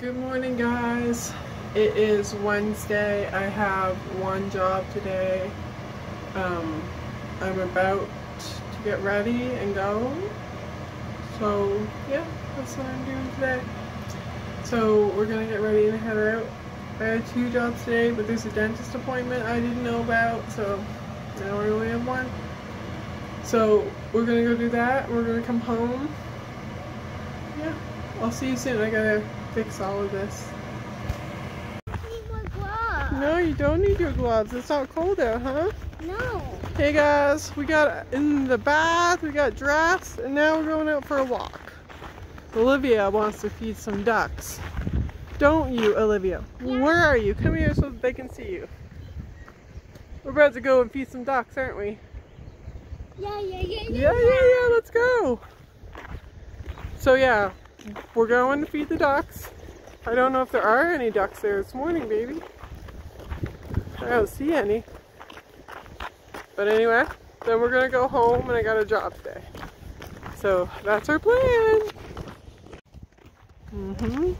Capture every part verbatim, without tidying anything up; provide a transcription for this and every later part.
Good morning, guys. It is Wednesday. I have one job today. Um, I'm about to get ready and go. So yeah, that's what I'm doing today. So we're gonna get ready and head out. I had two jobs today, but there's a dentist appointment I didn't know about, so now I only have one. So we're gonna go do that. We're gonna come home. Yeah, I'll see you soon. I gotta fix all of this. I need my gloves. No, you don't need your gloves. It's not cold out, huh? No. Hey guys, we got in the bath, we got dressed, and now we're going out for a walk. Olivia wants to feed some ducks. Don't you, Olivia? Yeah. Where are you? Come here so they can see you. We're about to go and feed some ducks, aren't we? Yeah, yeah, yeah, yeah. Yeah, yeah, yeah, let's go. So yeah, we're going to feed the ducks. I don't know if there are any ducks there this morning, baby. I don't see any. But anyway, then we're gonna go home and I got a job today. So that's our plan. Mm-hmm.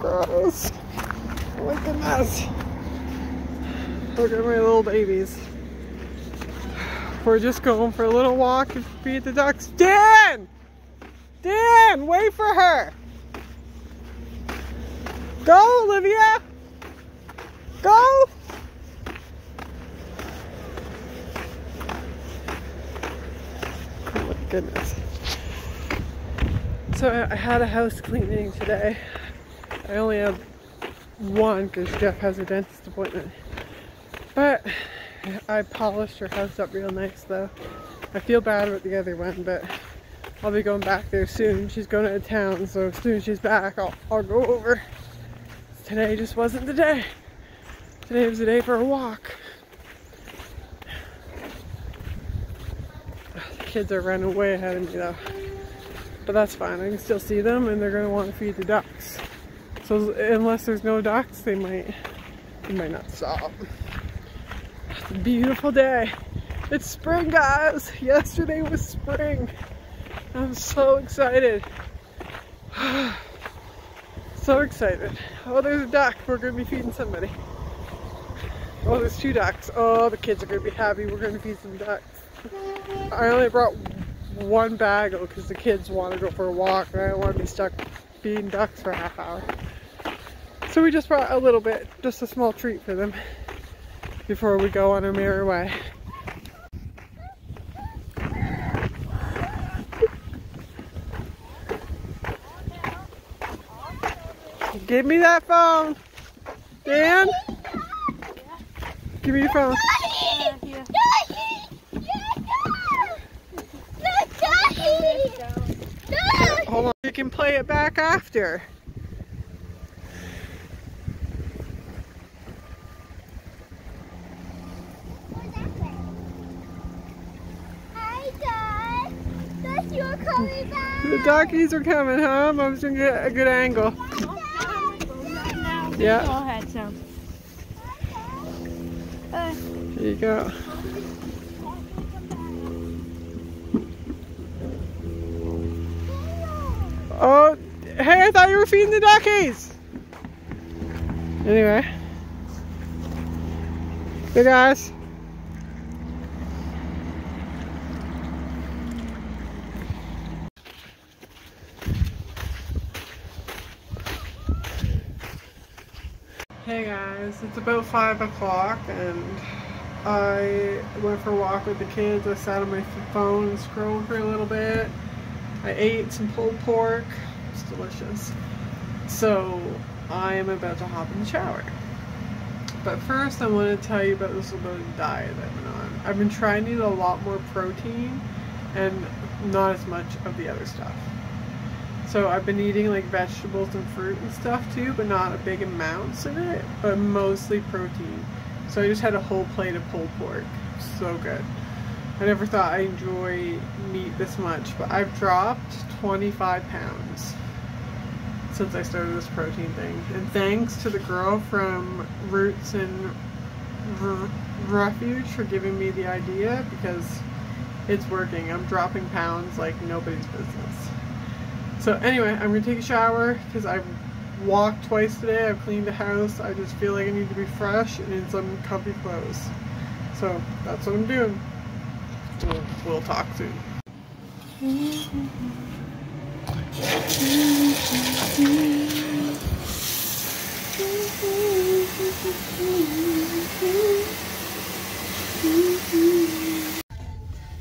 Gross. Look at this. Look at my little babies. We're just going for a little walk and feed the ducks. Dan! Dan, wait for her! Go, Olivia! Go! Oh my goodness. So I had a house cleaning today. I only have one because Jeff has a dentist appointment. But I polished her house up real nice though. I feel bad about the other one, but I'll be going back there soon. She's going out of town, so as soon as she's back, I'll, I'll go over. Today just wasn't the day. Today was the day for a walk. The kids are running way ahead of me though. But that's fine, I can still see them and they're going to want to feed the ducks. So unless there's no ducks, they might, they might not stop. It's a beautiful day. It's spring, guys. Yesterday was spring. I'm so excited. So excited. Oh, there's a duck. We're going to be feeding somebody. Oh, there's two ducks. Oh, the kids are going to be happy. We're going to feed some ducks. I only brought one bag because the kids want to go for a walk and I don't want to be stuck feeding ducks for a half hour. So we just brought a little bit, just a small treat for them before we go on our merry way. Give me that phone, Dan. Give me your phone. Hold on, you can play it back after. The duckies are coming, huh? Mom's gonna get a good angle. Yeah. All had some. There you go. Oh, hey! I thought you were feeding the duckies. Anyway. Hey guys. Hey guys, it's about five o'clock and I went for a walk with the kids. I sat on my phone and scrolled for a little bit. I ate some pulled pork. It's delicious. So I am about to hop in the shower. But first I want to tell you about this little bit of diet I've been on. I've been trying to eat a lot more protein and not as much of the other stuff. So I've been eating like vegetables and fruit and stuff too, but not a big amounts of it, but mostly protein. So I just had a whole plate of pulled pork. So good. I never thought I enjoy meat this much, but I've dropped twenty-five pounds since I started this protein thing. And thanks to the girl from Roots and Refuge for giving me the idea, because it's working. I'm dropping pounds like nobody's business. So anyway, I'm going to take a shower because I've walked twice today, I've cleaned the house, I just feel like I need to be fresh and in some comfy clothes. So that's what I'm doing. We'll, we'll talk soon.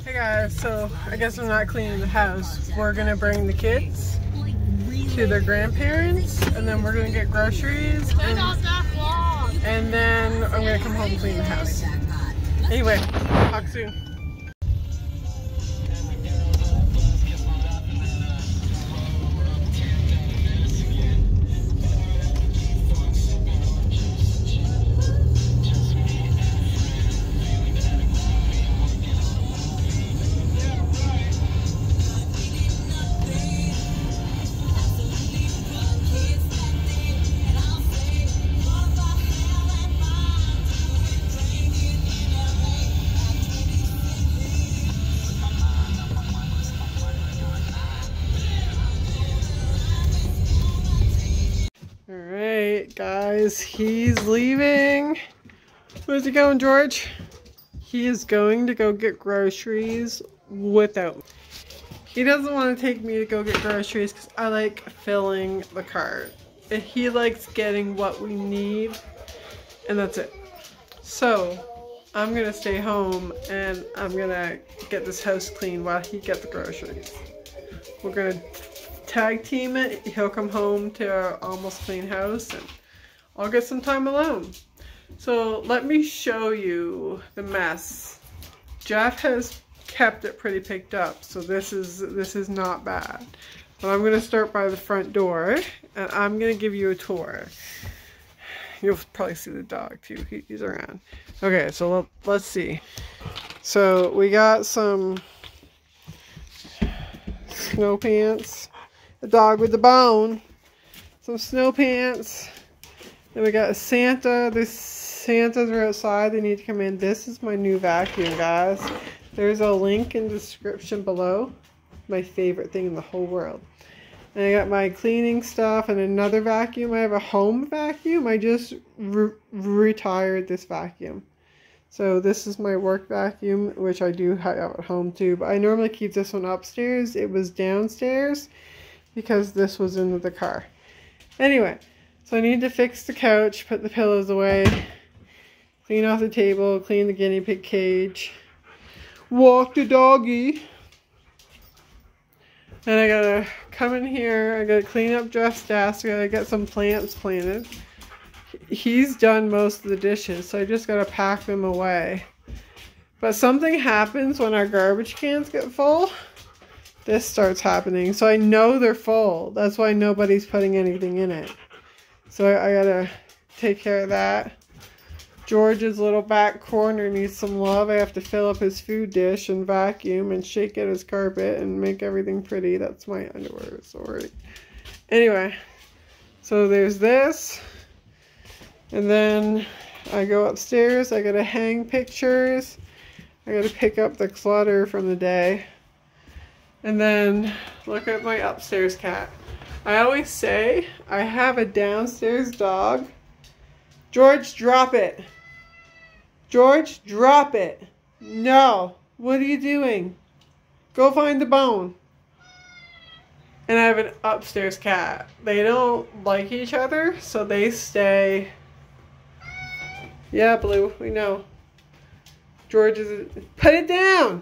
Hey guys, so I guess I'm not cleaning the house. We're going to bring the kids to their grandparents, and then we're gonna get groceries, and, and then I'm gonna come home and clean the house. Anyway, talk soon. Guys, he's leaving. Where's he going, George? He is going to go get groceries without me. He doesn't want to take me to go get groceries because I like filling the cart. And he likes getting what we need, and that's it. So I'm gonna stay home and I'm gonna get this house clean while he gets the groceries. We're gonna tag team it. He'll come home to our almost clean house and I'll get some time alone. So let me show you the mess. Jeff has kept it pretty picked up, so this is this is not bad. But I'm gonna start by the front door, and I'm gonna give you a tour. You'll probably see the dog too, he, he's around. Okay, so let, let's see. So we got some snow pants, a dog with a bone, some snow pants. Then we got a Santa. The Santas are outside. They need to come in. This is my new vacuum, guys. There's a link in the description below. My favorite thing in the whole world. And I got my cleaning stuff and another vacuum. I have a home vacuum. I just re retired this vacuum. So this is my work vacuum, which I do have at home too. But I normally keep this one upstairs. It was downstairs because this was in the car. Anyway. So I need to fix the couch, put the pillows away, clean off the table, clean the guinea pig cage, walk the doggy. And I gotta come in here, I gotta clean up Jeff's desk, I gotta get some plants planted. He's done most of the dishes, so I just gotta pack them away. But something happens when our garbage cans get full. This starts happening, so I know they're full. That's why nobody's putting anything in it. So I gotta take care of that. George's little back corner needs some love. I have to fill up his food dish and vacuum and shake out his carpet and make everything pretty. That's my underwear, sorry. Anyway, so there's this. And then I go upstairs. I gotta hang pictures. I gotta pick up the clutter from the day. And then look at my upstairs cat. I always say I have a downstairs dog George, drop it. George, drop it. No. What are you doing? Go find the bone. And I have an upstairs cat. They don't like each other, so they stay. Yeah, Blue, we know. George is... A... Put it down!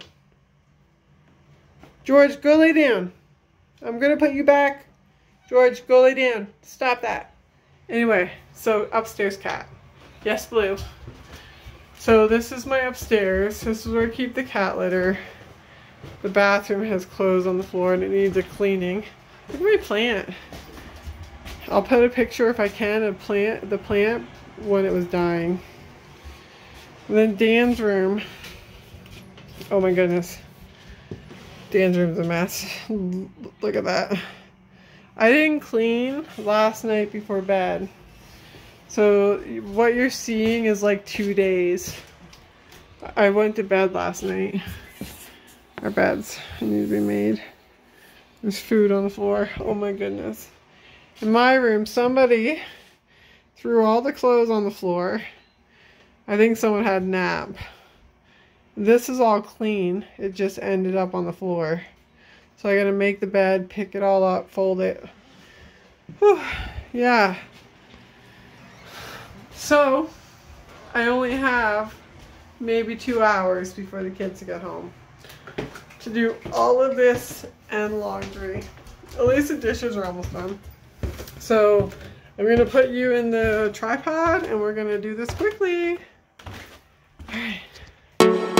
George, go lay down. I'm going to put you back. George, go lay down. Stop that. Anyway, so upstairs cat. Yes, Blue. So this is my upstairs. This is where I keep the cat litter. The bathroom has clothes on the floor and it needs a cleaning. Look at my plant. I'll put a picture if I can of plant the plant when it was dying. And then Dan's room. Oh my goodness. Dan's room's a mess. Look at that. I didn't clean last night before bed. So what you're seeing is like two days. I went to bed last night. Our beds need to be made. There's food on the floor. Oh my goodness. In my room, somebody threw all the clothes on the floor. I think someone had a nap. This is all clean. It just ended up on the floor. So I gotta make the bed, pick it all up, fold it. Whew, yeah. So, I only have maybe two hours before the kids get home to do all of this and laundry. At least the dishes are almost done. So, I'm gonna put you in the tripod and we're gonna do this quickly. All right. Thank you.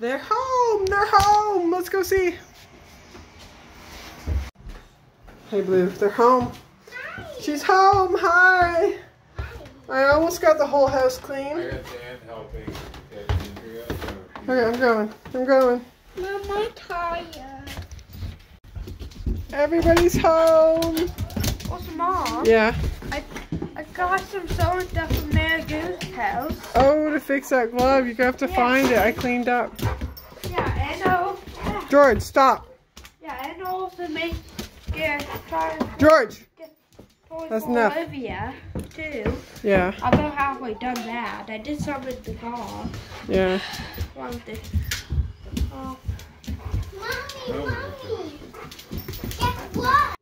They're home! They're home! Let's go see! Hey Blue, they're home! Hi. She's home! Hi. Hi! I almost got the whole house clean. I got Dad helping. Okay, I'm going. I'm going. Mom, I'm tired. Everybody's home! What's Mom? Yeah? I, I got some sewing stuff from Mary Goose House. Oh, to fix that glove. You're going to have to yeah. find it. I cleaned up. Yeah, and I'll... Yeah. George, stop. Yeah, and also make... Yeah, try to... George! Get That's enough. Olivia, too. Yeah. I'm about halfway done that. I did some with the car. Yeah. One thing. Oh. Mommy, Mommy! Guess what?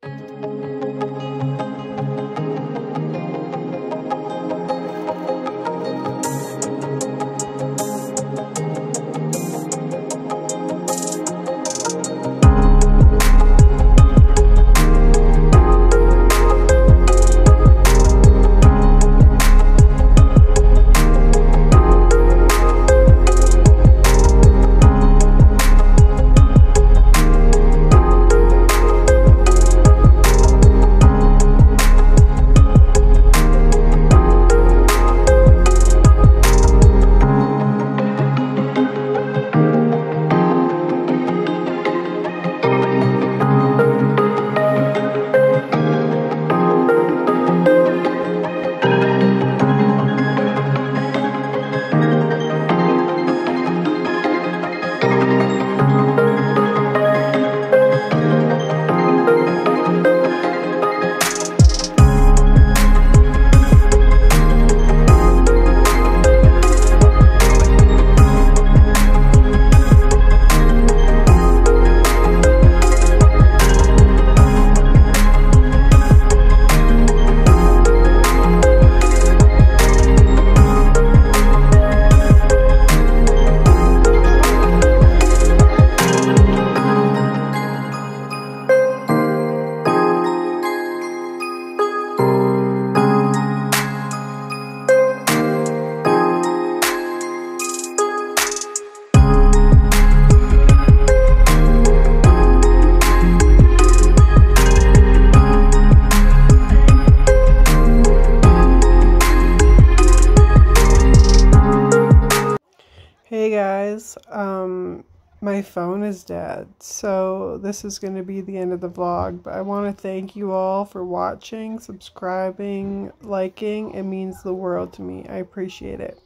guys. Um, my phone is dead, so this is going to be the end of the vlog, but I want to thank you all for watching, subscribing, liking. It means the world to me. I appreciate it.